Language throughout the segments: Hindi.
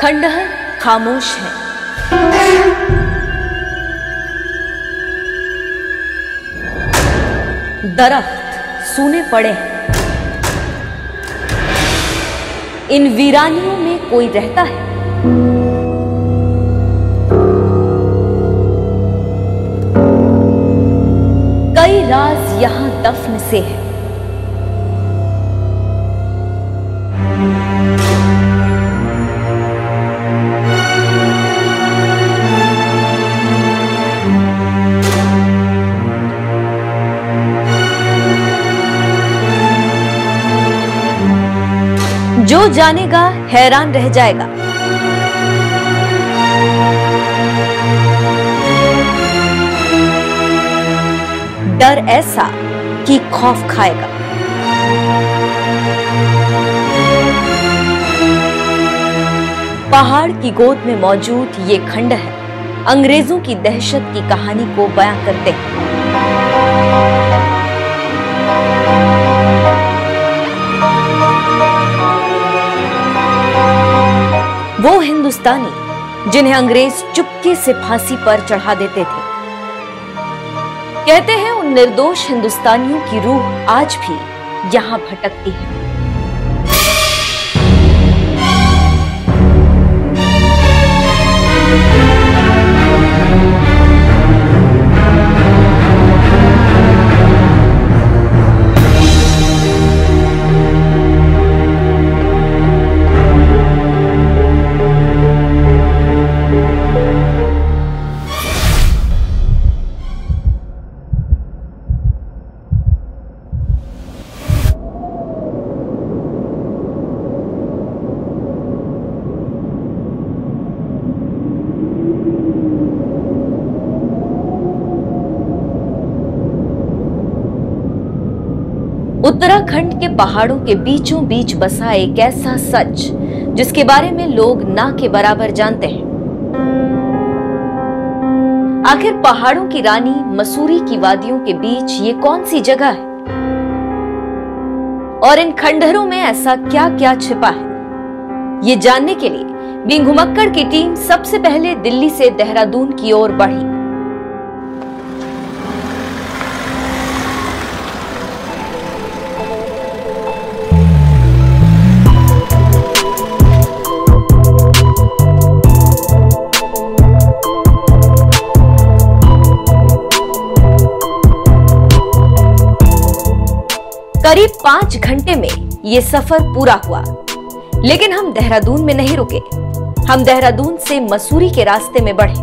खंडहर खामोश है। दरख्त सूने पड़े हैं। इन वीरानियों में कोई रहता है? कई राज यहां दफन से है। जो जानेगा हैरान रह जाएगा। डर ऐसा कि खौफ खाएगा। पहाड़ की गोद में मौजूद ये खंड है अंग्रेजों की दहशत की कहानी को बयां करते हैं। वो हिंदुस्तानी जिन्हें अंग्रेज चुपके से फांसी पर चढ़ा देते थे। कहते हैं उन निर्दोष हिंदुस्तानियों की रूह आज भी यहां भटकती है। उत्तराखंड के पहाड़ों के बीचों बीच बसा एक ऐसा सच जिसके बारे में लोग ना के बराबर जानते हैं। आखिर पहाड़ों की रानी मसूरी की वादियों के बीच ये कौन सी जगह है और इन खंडहरों में ऐसा क्या क्या छिपा है? ये जानने के लिए बीइंग घुमक्कड़ की टीम सबसे पहले दिल्ली से देहरादून की ओर बढ़ी। करीब 5 घंटे में ये सफर पूरा हुआ, लेकिन हम देहरादून में नहीं रुके। हम देहरादून से मसूरी के रास्ते में बढ़े।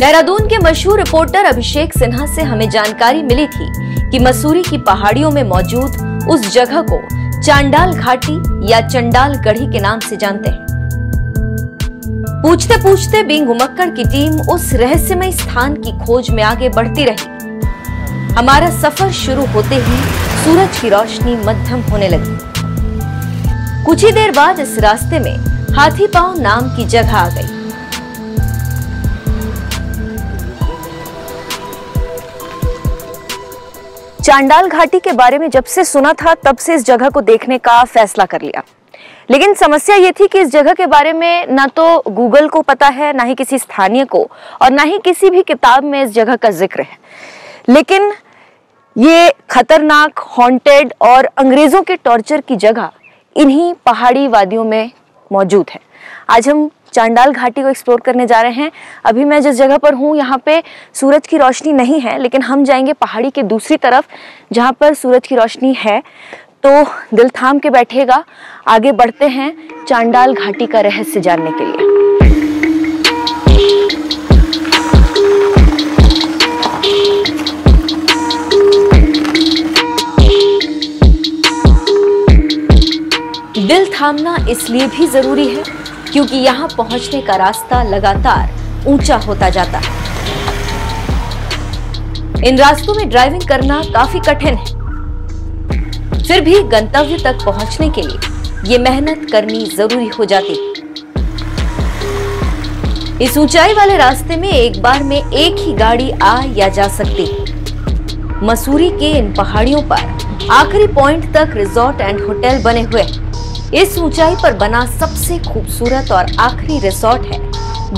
देहरादून के मशहूर रिपोर्टर अभिषेक सिन्हा से हमें जानकारी मिली थी कि मसूरी की पहाड़ियों में मौजूद उस जगह को चांडाल घाटी या चंडाल गढ़ी के नाम से जानते हैं। पूछते पूछते बीइंग घुमक्कड़ की टीम उस रहस्यमय स्थान की खोज में आगे बढ़ती रही। हमारा सफर शुरू होते ही सूरज की रोशनी मध्यम होने लगी। कुछ ही देर बाद इस रास्ते में हाथी पांव नाम की जगह आ गई। चांडाल घाटी के बारे में जब से सुना था तब से इस जगह को देखने का फैसला कर लिया, लेकिन समस्या ये थी कि इस जगह के बारे में ना तो गूगल को पता है, ना ही किसी स्थानीय को, और ना ही किसी भी किताब में इस जगह का जिक्र है। लेकिन ये खतरनाक, हॉन्टेड और अंग्रेजों के टॉर्चर की जगह इन्हीं पहाड़ी वादियों में मौजूद है। आज हम चांडाल घाटी को एक्सप्लोर करने जा रहे हैं। अभी मैं जिस जगह पर हूँ यहाँ पे सूरज की रोशनी नहीं है, लेकिन हम जाएंगे पहाड़ी के दूसरी तरफ जहाँ पर सूरज की रोशनी है। तो दिल थाम के बैठेगा। आगे बढ़ते हैं चांडाल घाटी का रहस्य जानने के लिए। दिल थामना इसलिए भी जरूरी है क्योंकि यहाँ पहुंचने का रास्ता लगातार ऊंचा होता जाता है। इन रास्तों में ड्राइविंग करना काफी कठिन है, फिर भी गंतव्य तक पहुंचने के लिए ये मेहनत करनी जरूरी हो जाती है। इस ऊंचाई वाले रास्ते में एक बार में एक ही गाड़ी आ या जा सकती है। मसूरी के इन पहाड़ियों पर आखिरी पॉइंट तक रिजॉर्ट एंड होटल बने हुए हैं। इस ऊंचाई पर बना सबसे खूबसूरत और आखिरी रिसोर्ट है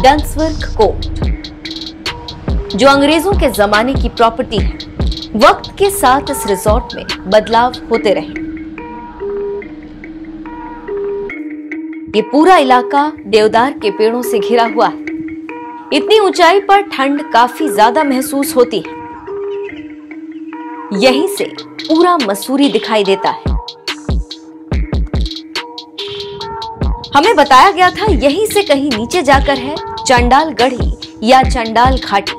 डंसवर्क कोर्ट, जो अंग्रेजों के जमाने की प्रॉपर्टी है। वक्त के साथ इस रिसोर्ट में बदलाव होते रहे। ये पूरा इलाका देवदार के पेड़ों से घिरा हुआ है। इतनी ऊंचाई पर ठंड काफी ज्यादा महसूस होती है। यहीं से पूरा मसूरी दिखाई देता है। हमें बताया गया था यहीं से कहीं नीचे जाकर है चंडाल गढ़ी या चंडाल घाटी।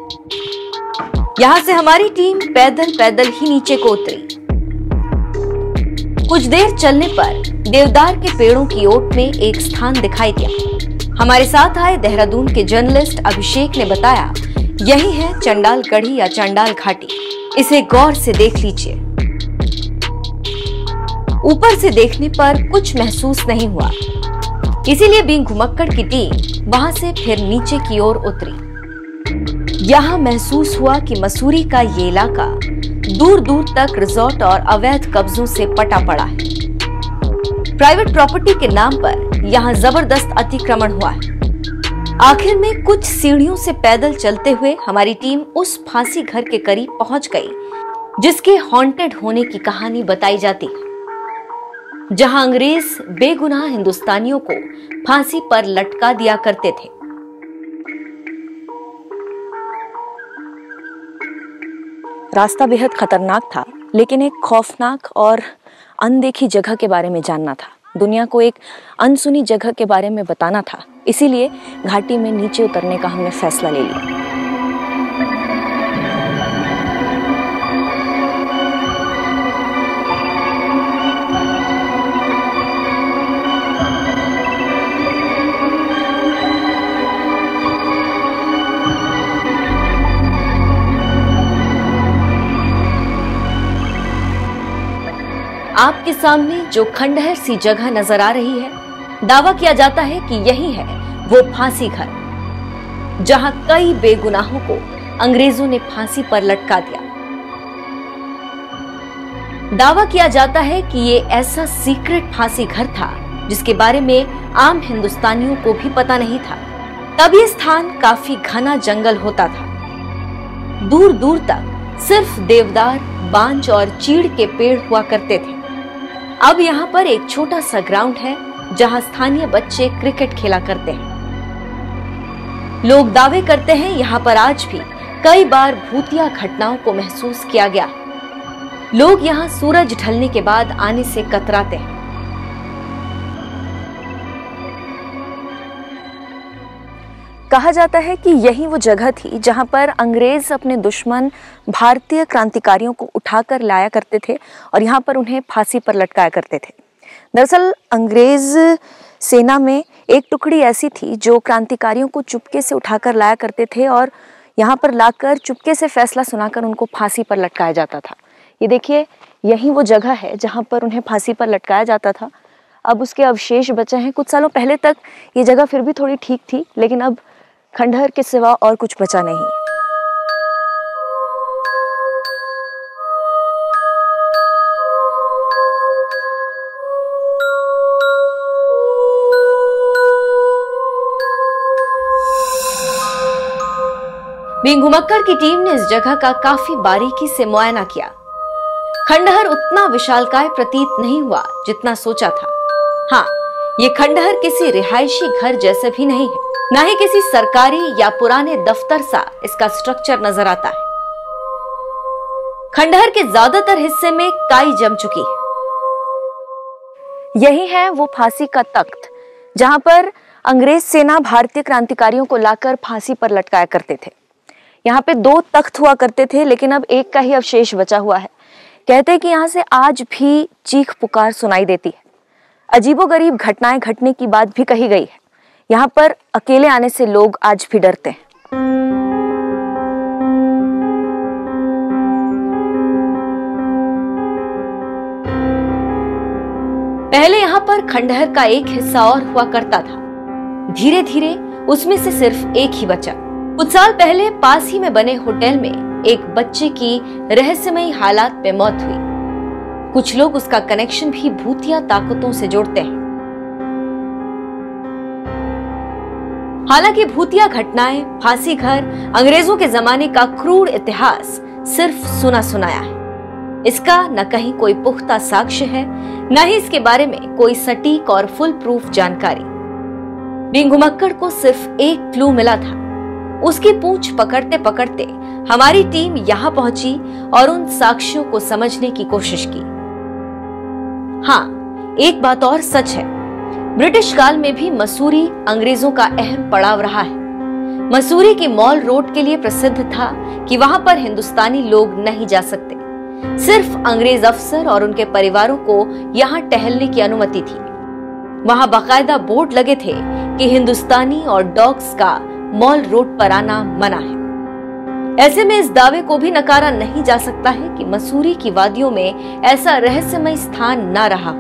यहाँ से हमारी टीम पैदल ही नीचे को उतरी। कुछ देर चलने पर देवदार के पेड़ों की ओट में एक स्थान दिखाई दिया। हमारे साथ आए देहरादून के जर्नलिस्ट अभिषेक ने बताया यही है चंडाल गढ़ी या चंडाल घाटी। इसे गौर से देख लीजिए। ऊपर से देखने पर कुछ महसूस नहीं हुआ, इसीलिए बीइंग घुमक्कड़ की टीम वहां से फिर नीचे की ओर उतरी। यहां महसूस हुआ कि मसूरी का ये इलाका दूर दूर तक रिजॉर्ट और अवैध कब्जों से पटा पड़ा है। प्राइवेट प्रॉपर्टी के नाम पर यहां जबरदस्त अतिक्रमण हुआ है। आखिर में कुछ सीढ़ियों से पैदल चलते हुए हमारी टीम उस फांसी घर के करीब पहुंच गई जिसके हॉन्टेड होने की कहानी बताई जाती है, जहां अंग्रेज बेगुनाह हिंदुस्तानियों को फांसी पर लटका दिया करते थे। रास्ता बेहद खतरनाक था, लेकिन एक खौफनाक और अनदेखी जगह के बारे में जानना था, दुनिया को एक अनसुनी जगह के बारे में बताना था, इसीलिए घाटी में नीचे उतरने का हमने फैसला ले लिया। आपके सामने जो खंडहर सी जगह नजर आ रही है, दावा किया जाता है कि यही है वो फांसी घर जहां कई बेगुनाहों को अंग्रेजों ने फांसी पर लटका दिया। दावा किया जाता है कि ये ऐसा सीक्रेट फांसी घर था जिसके बारे में आम हिंदुस्तानियों को भी पता नहीं था। तब ये स्थान काफी घना जंगल होता था। दूर दूर तक सिर्फ देवदार, बांज और चीड़ के पेड़ हुआ करते थे। अब यहाँ पर एक छोटा सा ग्राउंड है जहां स्थानीय बच्चे क्रिकेट खेला करते हैं। लोग दावे करते हैं यहाँ पर आज भी कई बार भूतिया घटनाओं को महसूस किया गया। लोग यहाँ सूरज ढलने के बाद आने से कतराते हैं। कहा जाता है कि यही वो जगह थी जहां पर अंग्रेज अपने दुश्मन भारतीय क्रांतिकारियों को उठाकर लाया करते थे और यहाँ पर उन्हें फांसी पर लटकाया करते थे। दरअसल अंग्रेज सेना में एक टुकड़ी ऐसी थी जो क्रांतिकारियों को चुपके से उठाकर लाया करते थे और यहाँ पर लाकर चुपके से फैसला सुनाकर उनको फांसी पर लटकाया जाता था। ये देखिए, यही वो जगह है जहाँ पर उन्हें फांसी पर लटकाया जाता था। अब उसके अवशेष बचे हैं। कुछ सालों पहले तक ये जगह फिर भी थोड़ी ठीक थी, लेकिन अब खंडहर के सिवा और कुछ बचा नहीं। बीइंग घुमक्कड़ की टीम ने इस जगह का काफी बारीकी से मुआयना किया। खंडहर उतना विशालकाय प्रतीत नहीं हुआ जितना सोचा था। हाँ, ये खंडहर किसी रिहायशी घर जैसे भी नहीं है, ना ही किसी सरकारी या पुराने दफ्तर सा इसका स्ट्रक्चर नजर आता है। खंडहर के ज्यादातर हिस्से में काई जम चुकी है। यही है वो फांसी का तख्त जहां पर अंग्रेज सेना भारतीय क्रांतिकारियों को लाकर फांसी पर लटकाया करते थे। यहाँ पे 2 तख्त हुआ करते थे, लेकिन अब एक का ही अवशेष बचा हुआ है। कहते हैं कि यहाँ से आज भी चीख पुकार सुनाई देती है। अजीबोगरीब घटनाएं घटने की बात भी कही गई है। यहाँ पर अकेले आने से लोग आज भी डरते हैं। पहले यहाँ पर खंडहर का एक हिस्सा और हुआ करता था। धीरे धीरे उसमें से सिर्फ एक ही बचा। कुछ साल पहले पास ही में बने होटल में एक बच्चे की रहस्यमयी हालात में मौत हुई। कुछ लोग उसका कनेक्शन भी भूतिया ताकतों से जोड़ते हैं। हालांकि भूतिया घटनाएं, फांसी घर, अंग्रेजों के जमाने का क्रूर इतिहास सिर्फ सुना सुनाया है। इसका न कहीं कोई पुख्ता साक्ष्य है, न ही इसके बारे में कोई सटीक और फुल प्रूफ जानकारी। बीइंग घुमक्कड़ को सिर्फ एक क्लू मिला था। उसकी पूंछ पकड़ते पकड़ते हमारी टीम यहाँ पहुंची और उन साक्ष्यों को समझने की कोशिश की। हाँ, एक बात और सच है, ब्रिटिश काल में भी मसूरी अंग्रेजों का अहम पड़ाव रहा है। मसूरी की मॉल रोड के लिए प्रसिद्ध था कि वहां पर हिंदुस्तानी लोग नहीं जा सकते, सिर्फ अंग्रेज अफसर और उनके परिवारों को यहां टहलने की अनुमति थी। वहां बाकायदा बोर्ड लगे थे कि हिंदुस्तानी और डॉग्स का मॉल रोड पर आना मना है। ऐसे में इस दावे को भी नकारा नहीं जा सकता है कि मसूरी की वादियों में ऐसा रहस्यमय स्थान न रहा।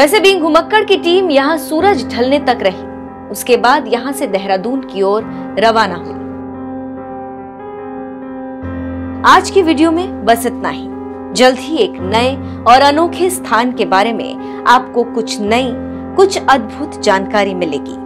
वैसे बीइंग घुमक्कड़ की टीम यहाँ सूरज ढलने तक रही, उसके बाद यहाँ से देहरादून की ओर रवाना हुई। आज की वीडियो में बस इतना ही। जल्द ही एक नए और अनोखे स्थान के बारे में आपको कुछ नई, कुछ अद्भुत जानकारी मिलेगी।